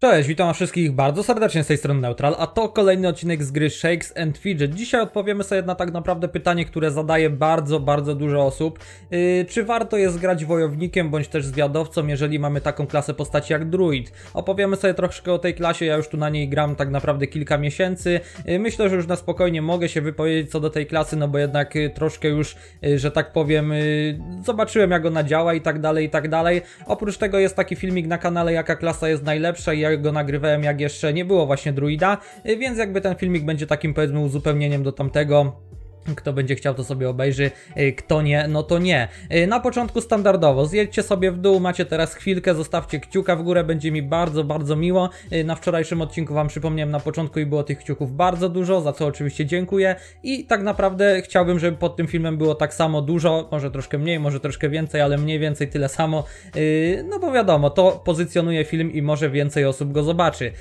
Cześć, witam wszystkich bardzo serdecznie z tej strony Neutral, a to kolejny odcinek z gry Shakes and Fidget. Dzisiaj odpowiemy sobie na tak naprawdę pytanie, które zadaje bardzo dużo osób. Czy warto jest grać wojownikiem bądź też zwiadowcą, jeżeli mamy taką klasę postaci jak Druid? Opowiemy sobie troszkę o tej klasie, ja już tu na niej gram tak naprawdę kilka miesięcy. Myślę, że już na spokojnie mogę się wypowiedzieć co do tej klasy, no bo jednak troszkę już, że tak powiem, zobaczyłem jak ona działa i tak dalej, i tak dalej. Oprócz tego jest taki filmik na kanale, jaka klasa jest najlepsza i ja go nagrywałem, jak jeszcze nie było właśnie druida, więc jakby ten filmik będzie takim, powiedzmy, uzupełnieniem do tamtego. Kto będzie chciał, to sobie obejrzy, kto nie, no to nie. Na początku standardowo, zjedźcie sobie w dół, macie teraz chwilkę, zostawcie kciuka w górę, będzie mi bardzo miło. Na wczorajszym odcinku wam przypomniałem na początku i było tych kciuków bardzo dużo, za co oczywiście dziękuję. I tak naprawdę chciałbym, żeby pod tym filmem było tak samo dużo, może troszkę mniej, może troszkę więcej, ale mniej więcej tyle samo. No bo wiadomo, to pozycjonuje film i może więcej osób go zobaczy.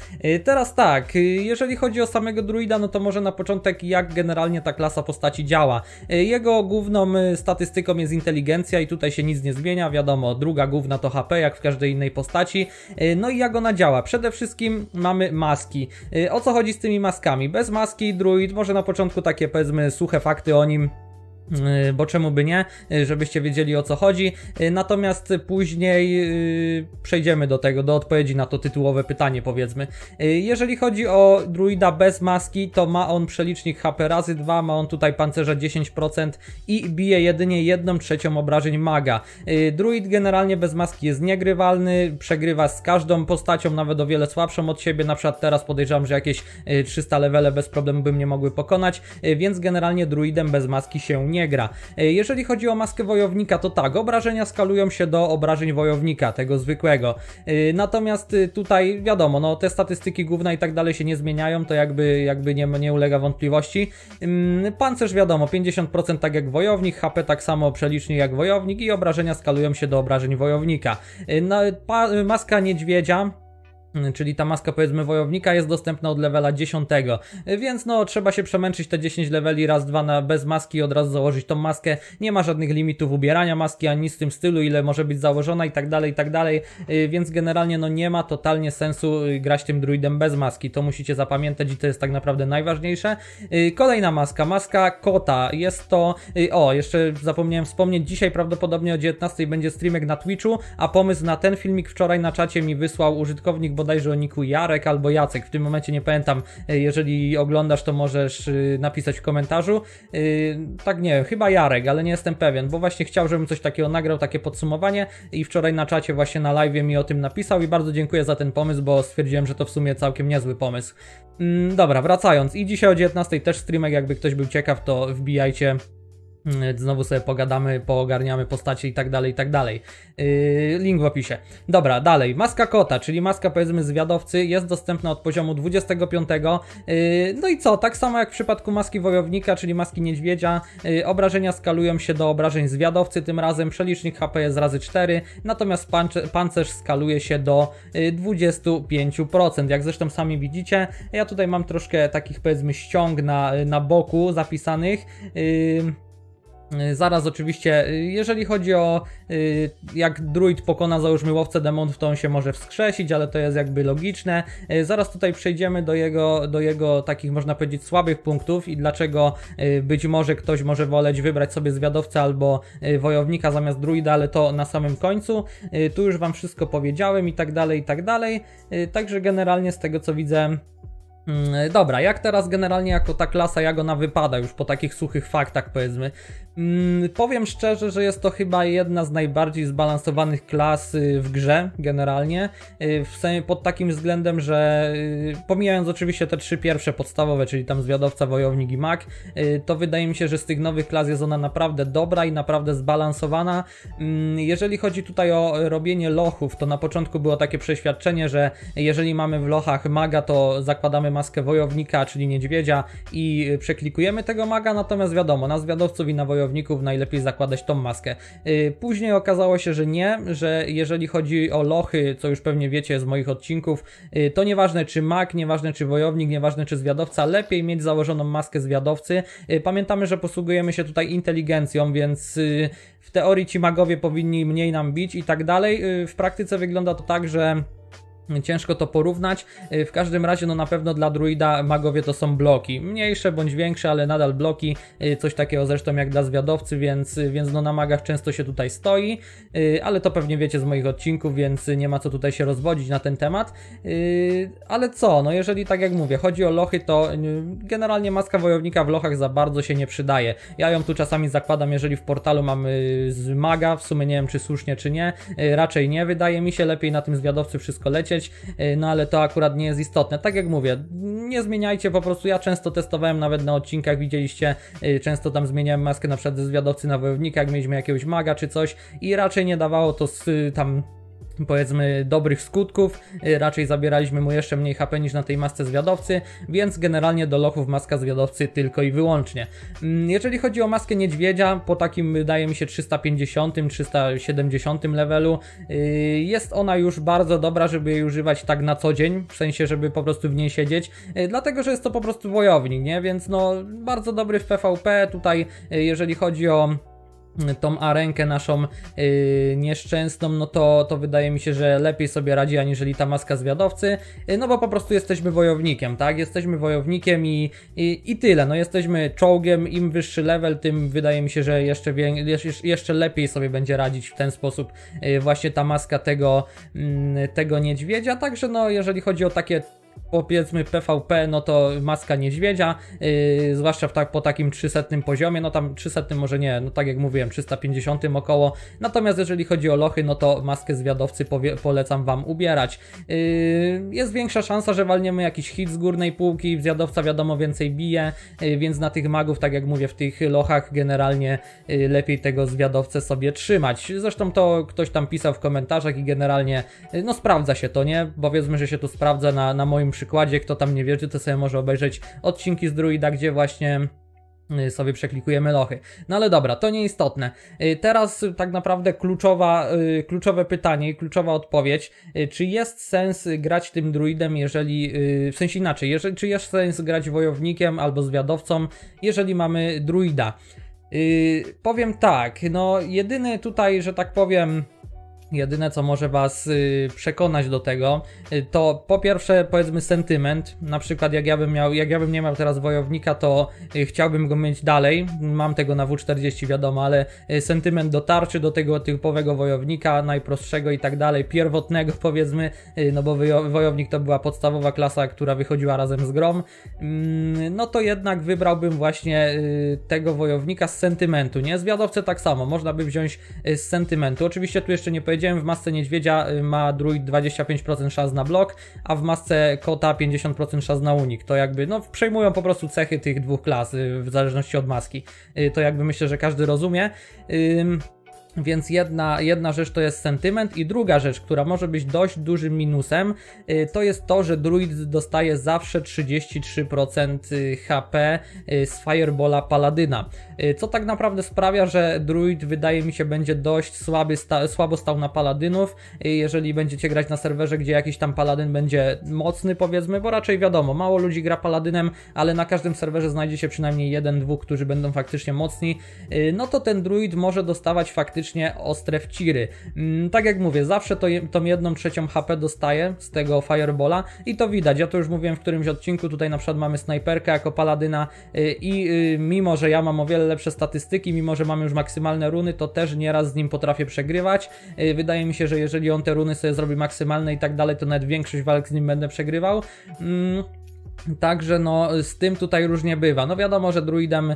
Teraz tak, jeżeli chodzi o samego druida, no to może na początek jak generalnie ta klasa postaci działa. Jego główną statystyką jest inteligencja i tutaj się nic nie zmienia, wiadomo, druga główna to HP jak w każdej innej postaci. No i jak ona działa? Przede wszystkim mamy maski. O co chodzi z tymi maskami? Bez maski druid, może na początku takie, powiedzmy, suche fakty o nim, bo czemu by nie, żebyście wiedzieli o co chodzi, natomiast później przejdziemy do tego, do odpowiedzi na to tytułowe pytanie, powiedzmy. Jeżeli chodzi o druida bez maski, to ma on przelicznik HP razy 2, ma on tutaj pancerza 10% i bije jedynie 1/3 obrażeń maga. Druid generalnie bez maski jest niegrywalny, przegrywa z każdą postacią, nawet o wiele słabszą od siebie, na przykład teraz podejrzewam, że jakieś 300 levele bez problemu by mnie mogły pokonać, więc generalnie druidem bez maski się nie gra. Jeżeli chodzi o maskę wojownika, to tak, obrażenia skalują się do obrażeń wojownika, tego zwykłego. Natomiast tutaj wiadomo, no te statystyki główne i tak dalej się nie zmieniają, to jakby nie ulega wątpliwości. Pancerz wiadomo, 50% tak jak wojownik, HP tak samo przelicznie jak wojownik i obrażenia skalują się do obrażeń wojownika. Maska niedźwiedzia, czyli ta maska, powiedzmy, wojownika jest dostępna od levela 10, więc no trzeba się przemęczyć te 10 leveli raz, dwa bez maski i od razu założyć tą maskę. Nie ma żadnych limitów ubierania maski ani nic w tym stylu, ile może być założona i tak dalej, więc generalnie no nie ma totalnie sensu grać tym druidem bez maski, to musicie zapamiętać i to jest tak naprawdę najważniejsze. Kolejna maska, maska kota, jest to, o jeszcze zapomniałem wspomnieć, dzisiaj prawdopodobnie o 19 będzie streamek na Twitchu, a pomysł na ten filmik wczoraj na czacie mi wysłał użytkownik bodajże o niku Jarek albo Jacek, w tym momencie nie pamiętam, jeżeli oglądasz to możesz napisać w komentarzu, tak nie wiem, chyba Jarek, ale nie jestem pewien, bo właśnie chciał, żebym coś takiego nagrał, takie podsumowanie i wczoraj na czacie właśnie na live mi o tym napisał i bardzo dziękuję za ten pomysł, bo stwierdziłem, że to w sumie całkiem niezły pomysł. Dobra, wracając, i dzisiaj o 19 też streamek, jakby ktoś był ciekaw, to wbijajcie. Znowu sobie pogadamy, poogarniamy postacie i tak dalej, i tak dalej. Link w opisie. Dobra, dalej. Maska kota, czyli maska, powiedzmy, zwiadowcy, jest dostępna od poziomu 25. No i co? Tak samo jak w przypadku maski wojownika, czyli maski niedźwiedzia, obrażenia skalują się do obrażeń zwiadowcy, tym razem przelicznik HP jest razy 4, natomiast pancerz skaluje się do 25%. Jak zresztą sami widzicie, ja tutaj mam troszkę takich, powiedzmy, ściąg na boku zapisanych. Zaraz oczywiście, jeżeli chodzi o jak druid pokona, załóżmy, łowcę demonów, to on się może wskrzesić, ale to jest jakby logiczne. Zaraz tutaj przejdziemy do jego takich, można powiedzieć, słabych punktów i dlaczego być może ktoś może woleć wybrać sobie zwiadowcę albo wojownika zamiast druida, ale to na samym końcu. Tu już wam wszystko powiedziałem i tak dalej, i tak dalej. Także generalnie z tego co widzę, dobra, jak teraz generalnie jako ta klasa, jak ona wypada już po takich suchych faktach, powiedzmy. Powiem szczerze, że jest to chyba jedna z najbardziej zbalansowanych klas w grze generalnie, w sensie pod takim względem, że pomijając oczywiście te trzy pierwsze podstawowe, czyli tam zwiadowca, wojownik i mag, to wydaje mi się, że z tych nowych klas jest ona naprawdę dobra i naprawdę zbalansowana. Jeżeli chodzi tutaj o robienie lochów, to na początku było takie przeświadczenie, że jeżeli mamy w lochach maga, to zakładamy maskę wojownika, czyli niedźwiedzia i przeklikujemy tego maga, natomiast wiadomo, na zwiadowców i na wojowników najlepiej zakładać tą maskę. Później okazało się, że nie, że jeżeli chodzi o lochy, co już pewnie wiecie z moich odcinków, to nieważne czy mag, nieważne czy wojownik, nieważne czy zwiadowca, lepiej mieć założoną maskę zwiadowcy. Pamiętamy, że posługujemy się tutaj inteligencją, więc w teorii ci magowie powinni mniej nam bić i tak dalej. W praktyce wygląda to tak, że Ciężko to porównać, w każdym razie no na pewno dla druida magowie to są bloki, mniejsze bądź większe, ale nadal bloki, coś takiego zresztą jak dla zwiadowcy, więc no na magach często się tutaj stoi, ale to pewnie wiecie z moich odcinków, więc nie ma co tutaj się rozwodzić na ten temat, ale co, no jeżeli tak jak mówię, chodzi o lochy, to generalnie maska wojownika w lochach za bardzo się nie przydaje, ja ją tu czasami zakładam, jeżeli w portalu mamy z maga, w sumie nie wiem czy słusznie czy nie, raczej nie, wydaje mi się, lepiej na tym zwiadowcy wszystko lecieć, no ale to akurat nie jest istotne. Tak jak mówię, nie zmieniajcie po prostu, ja często testowałem nawet na odcinkach, widzieliście, często tam zmieniałem maskę na przykład ze zwiadowcy na wojownika, jak mieliśmy jakiegoś maga czy coś i raczej nie dawało to tam powiedzmy dobrych skutków, raczej zabieraliśmy mu jeszcze mniej HP niż na tej masce zwiadowcy, więc generalnie do lochów maska zwiadowcy tylko i wyłącznie. Jeżeli chodzi o maskę niedźwiedzia, po takim wydaje mi się 350-370 levelu jest ona już bardzo dobra, żeby jej używać tak na co dzień, w sensie żeby po prostu w niej siedzieć, dlatego że jest to po prostu wojownik, nie? Więc no bardzo dobry w PvP, tutaj jeżeli chodzi o tą arenkę naszą nieszczęsną, no to wydaje mi się, że lepiej sobie radzi, aniżeli ta maska zwiadowcy, no bo po prostu jesteśmy wojownikiem, tak? Jesteśmy wojownikiem i tyle, no jesteśmy czołgiem, im wyższy level, tym wydaje mi się, że jeszcze lepiej sobie będzie radzić w ten sposób właśnie ta maska tego niedźwiedzia, także no jeżeli chodzi o takie powiedzmy PvP, no to maska niedźwiedzia, zwłaszcza po takim 300 poziomie, no tam 300 może nie, no tak jak mówiłem 350 około, natomiast jeżeli chodzi o lochy, no to maskę zwiadowcy polecam wam ubierać. Jest większa szansa, że walniemy jakiś hit z górnej półki, zwiadowca wiadomo więcej bije, więc na tych magów, tak jak mówię, w tych lochach generalnie lepiej tego zwiadowcę sobie trzymać, zresztą to ktoś tam pisał w komentarzach i generalnie no sprawdza się to, nie? Powiedzmy, że się to sprawdza na moim przykładzie, kto tam nie wierzy, to sobie może obejrzeć odcinki z Druida, gdzie właśnie sobie przeklikujemy lochy. No ale dobra, to nieistotne. Teraz tak naprawdę kluczowe pytanie i kluczowa odpowiedź, czy jest sens grać tym druidem, jeżeli, w sensie inaczej, czy jest sens grać wojownikiem albo zwiadowcą, jeżeli mamy druida? Powiem tak, no jedyny tutaj, że tak powiem, jedyne co może was przekonać do tego, to po pierwsze powiedzmy sentyment, na przykład jak ja bym nie miał teraz wojownika, to chciałbym go mieć dalej, mam tego na W40 wiadomo, ale sentyment do tarczy, do tego typowego wojownika, najprostszego i tak dalej, pierwotnego powiedzmy, no bo wojownik to była podstawowa klasa, która wychodziła razem z grą, no to jednak wybrałbym właśnie tego wojownika z sentymentu, nie? Zwiadowcę tak samo, można by wziąć z sentymentu, oczywiście tu jeszcze nie powiedziałem, w masce niedźwiedzia ma druid 25% szans na blok, a w masce kota 50% szans na unik. To jakby, no przejmują po prostu cechy tych dwóch klas, w zależności od maski. To jakby myślę, że każdy rozumie. Więc jedna rzecz to jest sentyment i druga rzecz, która może być dość dużym minusem, to jest to, że druid dostaje zawsze 33% HP z Firebola Paladyna, co tak naprawdę sprawia, że druid wydaje mi się będzie dość słabo stał na paladynów, jeżeli będziecie grać na serwerze, gdzie jakiś tam paladyn będzie mocny powiedzmy, bo raczej wiadomo, mało ludzi gra paladynem, ale na każdym serwerze znajdzie się przynajmniej jeden, dwóch, którzy będą faktycznie mocni, no to ten druid może dostawać faktycznie ostre wciry. Tak jak mówię, zawsze tą 1/3 HP dostaję z tego Firebola i to widać, ja to już mówiłem w którymś odcinku, tutaj na przykład mamy snajperkę jako paladyna i mimo, że ja mam o wiele lepsze statystyki, mimo, że mam już maksymalne runy, to też nieraz z nim potrafię przegrywać. Wydaje mi się, że jeżeli on te runy sobie zrobi maksymalne i tak dalej, to nawet większość walk z nim będę przegrywał. Także no z tym tutaj różnie bywa, no wiadomo, że druidem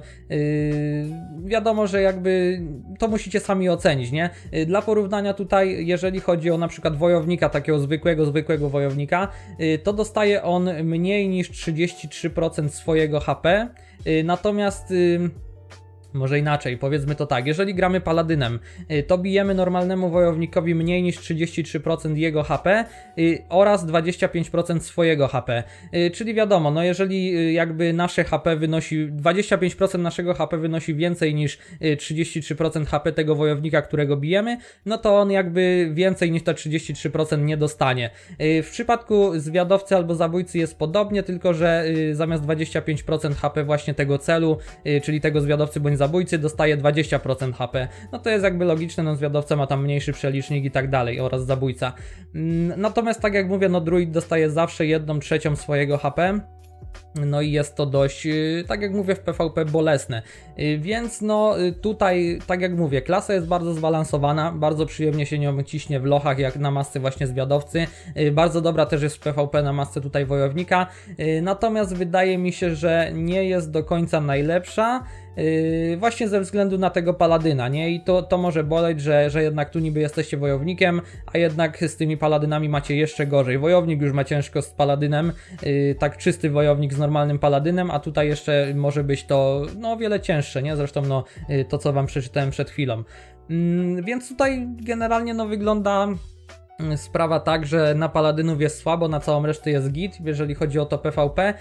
wiadomo, że jakby to musicie sami ocenić, nie? Dla porównania tutaj, jeżeli chodzi o na przykład wojownika, takiego zwykłego wojownika, to dostaje on mniej niż 33% swojego HP, natomiast może inaczej, powiedzmy to tak, jeżeli gramy paladynem, to bijemy normalnemu wojownikowi mniej niż 33% jego HP oraz 25% swojego HP, czyli wiadomo, no jeżeli jakby nasze HP wynosi, 25% naszego HP wynosi więcej niż 33% HP tego wojownika, którego bijemy, no to on jakby więcej niż te 33% nie dostanie. W przypadku zwiadowcy albo zabójcy jest podobnie, tylko że zamiast 25% HP właśnie tego celu, czyli tego zwiadowcy bądź zabójcy, dostaje 20% HP. No to jest jakby logiczne, no zwiadowca ma tam mniejszy przelicznik i tak dalej oraz zabójca. Natomiast tak jak mówię, no druid dostaje zawsze 1/3 swojego HP. No i jest to dość, tak jak mówię, w PvP bolesne, więc no tutaj, tak jak mówię, klasa jest bardzo zbalansowana, bardzo przyjemnie się nią ciśnie w lochach, jak na masce właśnie zwiadowcy, bardzo dobra też jest w PvP na masce tutaj wojownika, natomiast wydaje mi się, że nie jest do końca najlepsza, właśnie ze względu na tego paladyna, nie? I to może boleć, że jednak tu niby jesteście wojownikiem, a jednak z tymi paladynami macie jeszcze gorzej. Wojownik już ma ciężko z paladynem, tak czysty wojownik z normalnym paladynem, a tutaj jeszcze może być to no, o wiele cięższe, nie? Zresztą no, to co wam przeczytałem przed chwilą. Więc tutaj generalnie no, wygląda sprawa tak, że na paladynów jest słabo, na całą resztę jest git, jeżeli chodzi o to PvP.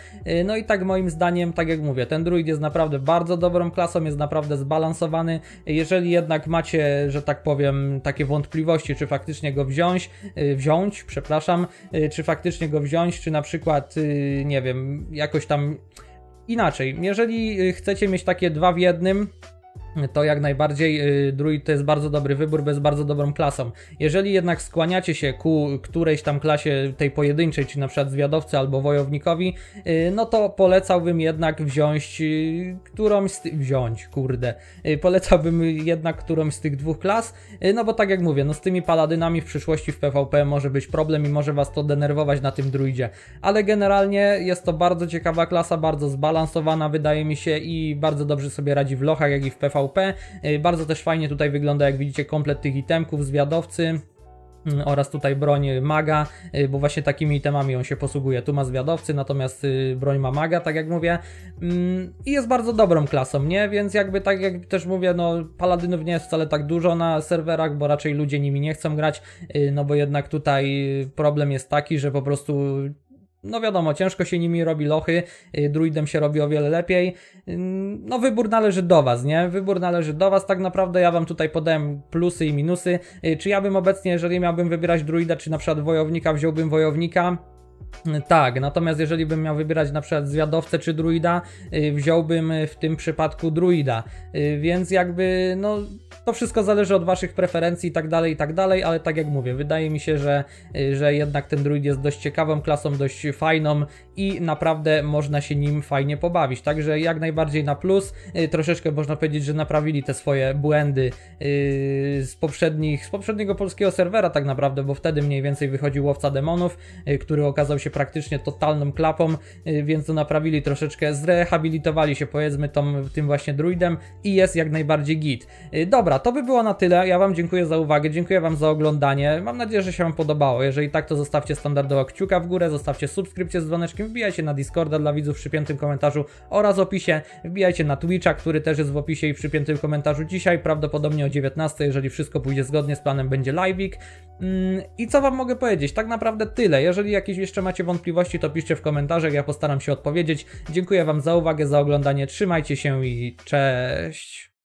No i tak moim zdaniem, tak jak mówię, ten druid jest naprawdę bardzo dobrą klasą, jest naprawdę zbalansowany. Jeżeli jednak macie, że tak powiem, takie wątpliwości, czy faktycznie go wziąć, czy na przykład, nie wiem, jakoś tam inaczej. Jeżeli chcecie mieć takie dwa w jednym, to jak najbardziej druid to jest bardzo dobry wybór, bo jest bardzo dobrą klasą. Jeżeli jednak skłaniacie się ku którejś tam klasie tej pojedynczej, czy na przykład zwiadowcy albo wojownikowi, no to polecałbym jednak wziąć którąś z tych dwóch klas, no bo tak jak mówię, no z tymi paladynami w przyszłości w PvP może być problem i może was to denerwować na tym druidzie, ale generalnie jest to bardzo ciekawa klasa, bardzo zbalansowana wydaje mi się i bardzo dobrze sobie radzi w lochach, jak i w PvP. Bardzo też fajnie tutaj wygląda, jak widzicie, komplet tych itemków, zwiadowcy oraz tutaj broń maga, bo właśnie takimi itemami on się posługuje. Tu ma zwiadowcy, natomiast broń ma maga, tak jak mówię. I jest bardzo dobrą klasą, nie? Więc jakby tak jak też mówię, no paladynów nie jest wcale tak dużo na serwerach, bo raczej ludzie nimi nie chcą grać, no bo jednak tutaj problem jest taki, że po prostu no wiadomo, ciężko się nimi robi lochy, druidem się robi o wiele lepiej. No wybór należy do was, nie? Wybór należy do was, tak naprawdę ja wam tutaj podałem plusy i minusy. Czy ja bym obecnie, jeżeli miałbym wybierać druida, czy na przykład wojownika, wziąłbym wojownika? Tak, natomiast jeżeli bym miał wybierać na przykład zwiadowcę czy druida, wziąłbym w tym przypadku druida, więc jakby no to wszystko zależy od waszych preferencji i tak dalej, ale tak jak mówię, wydaje mi się, że jednak ten druid jest dość ciekawą klasą, dość fajną i naprawdę można się nim fajnie pobawić, także jak najbardziej na plus, troszeczkę można powiedzieć, że naprawili te swoje błędy z poprzedniego polskiego serwera tak naprawdę, bo wtedy mniej więcej wychodził Łowca Demonów, który okazał się praktycznie totalną klapą, więc to naprawili troszeczkę, zrehabilitowali się powiedzmy tym właśnie druidem i jest jak najbardziej git. Dobra, to by było na tyle, ja wam dziękuję za uwagę, dziękuję wam za oglądanie, mam nadzieję, że się wam podobało, jeżeli tak to zostawcie standardowo kciuka w górę, zostawcie subskrypcję z dzwoneczkiem, wbijajcie na Discorda dla widzów w przypiętym komentarzu oraz opisie, wbijajcie na Twitcha, który też jest w opisie i w przypiętym komentarzu dzisiaj, prawdopodobnie o 19:00, jeżeli wszystko pójdzie zgodnie z planem, będzie live'ik. I co wam mogę powiedzieć, tak naprawdę tyle, jeżeli jakieś jeszcze macie wątpliwości, to piszcie w komentarzach, ja postaram się odpowiedzieć. Dziękuję wam za uwagę, za oglądanie, trzymajcie się i cześć!